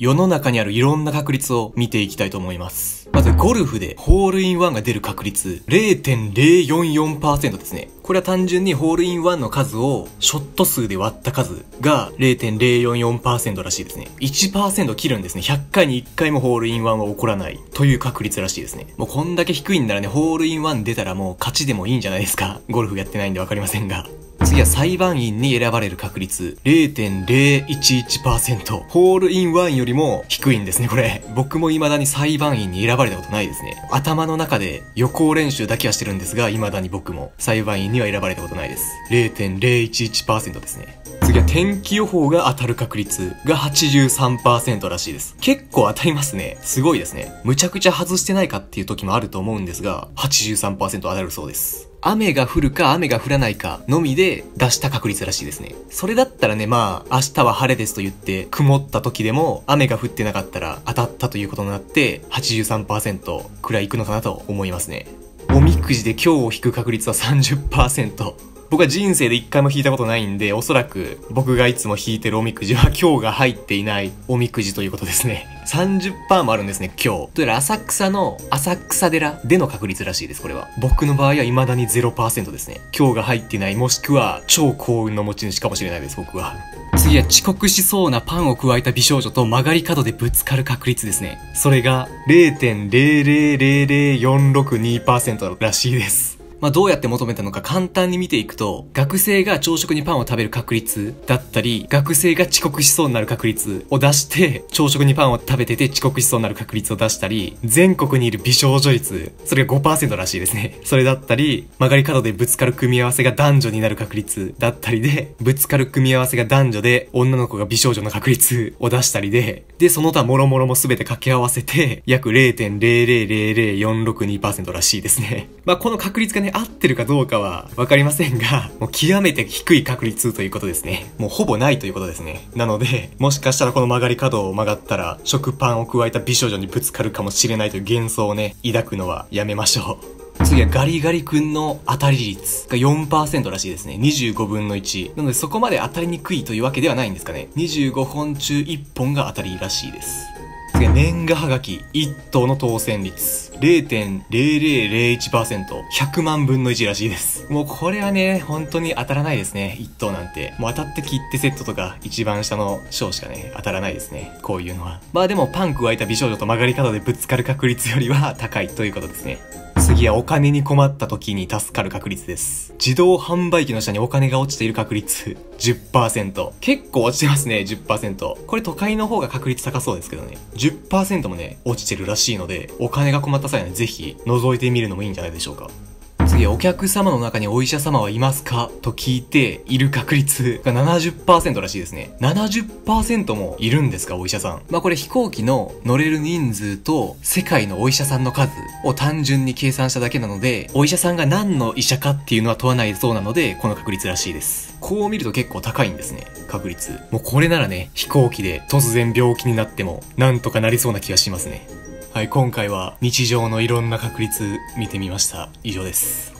世の中にあるいろんな確率を見ていきたいと思います。まずゴルフでホールインワンが出る確率 0.044% ですね。これは単純にホールインワンの数をショット数で割った数が 0.044% らしいですね。1% 切るんですね。100回に1回もホールインワンは起こらないという確率らしいですね。もうこんだけ低いんならね、ホールインワン出たらもう勝ちでもいいんじゃないですか。ゴルフやってないんでわかりませんが。次は裁判員に選ばれる確率 0.011%。ホールインワンよりも低いんですね、これ。僕も未だに裁判員に選ばれたことないですね。頭の中で予行練習だけはしてるんですが、未だに僕も裁判員には選ばれたことないです。0.011% ですね。次は天気予報が当たる確率が 83% らしいです。結構当たりますね。すごいですね。むちゃくちゃ外してないかっていう時もあると思うんですが、83% 当たるそうです。雨が降るか雨が降らないかのみで出した確率らしいですね。それだったらね、まあ、明日は晴れですと言って、曇った時でも雨が降ってなかったら当たったということになって、83% くらいいくのかなと思いますね。おみくじで今日を引く確率は 30%。僕は人生で一回も引いたことないんで、おそらく僕がいつも引いてるおみくじは今日が入っていないおみくじということですね。30% もあるんですね、今日。というより浅草の浅草寺での確率らしいです、これは。僕の場合は未だに 0% ですね。今日が入ってない、もしくは超幸運の持ち主かもしれないです、僕は。次は遅刻しそうなパンを加えた美少女と曲がり角でぶつかる確率ですね。それが 0.0000462% らしいです。まあどうやって求めたのか簡単に見ていくと、学生が朝食にパンを食べる確率だったり、学生が遅刻しそうになる確率を出して、朝食にパンを食べてて遅刻しそうになる確率を出したり、全国にいる美少女率、それが 5% らしいですね。それだったり、曲がり角でぶつかる組み合わせが男女になる確率だったりで、ぶつかる組み合わせが男女で女の子が美少女の確率を出したりで、その他諸々も全て掛け合わせて、約 0.0000462% らしいですね。まあこの確率がね、合ってるかどうかは分かりませんが、もう極めて低い確率ということですね。もうほぼないということですね。なので、もしかしたらこの曲がり角を曲がったら、食パンを加えた美少女にぶつかるかもしれないという幻想をね、抱くのはやめましょう。次はガリガリ君の当たり率が 4% らしいですね。25分の1。なのでそこまで当たりにくいというわけではないんですかね。25本中1本が当たりらしいです。次は年賀はがき1等の当選率。0.0001%。100万分の1らしいです。もうこれはね、本当に当たらないですね。1等なんて。もう当たって切手セットとか、一番下の賞しかね、当たらないですね。こういうのは。まあでも、パン加えた美少女と曲がり角でぶつかる確率よりは高いということですね。次はお金に困った時に助かる確率です。自動販売機の下にお金が落ちている確率 10%。結構落ちてますね、10%。これ都会の方が確率高そうですけどね。10% もね、落ちてるらしいので、お金が困った際にぜひ覗いてみるのもいいんじゃないでしょうか。次はお客様の中にお医者様はいますかと聞いている確率が 70% らしいですね。70% もいるんですか、お医者さん。まあこれ飛行機の乗れる人数と世界のお医者さんの数を単純に計算しただけなので、お医者さんが何の医者かっていうのは問わないそうなので、この確率らしいです。こう見ると結構高いんですね、確率。もうこれならね、飛行機で突然病気になってもなんとかなりそうな気がしますね。はい、今回は日常のいろんな確率見てみました。以上です。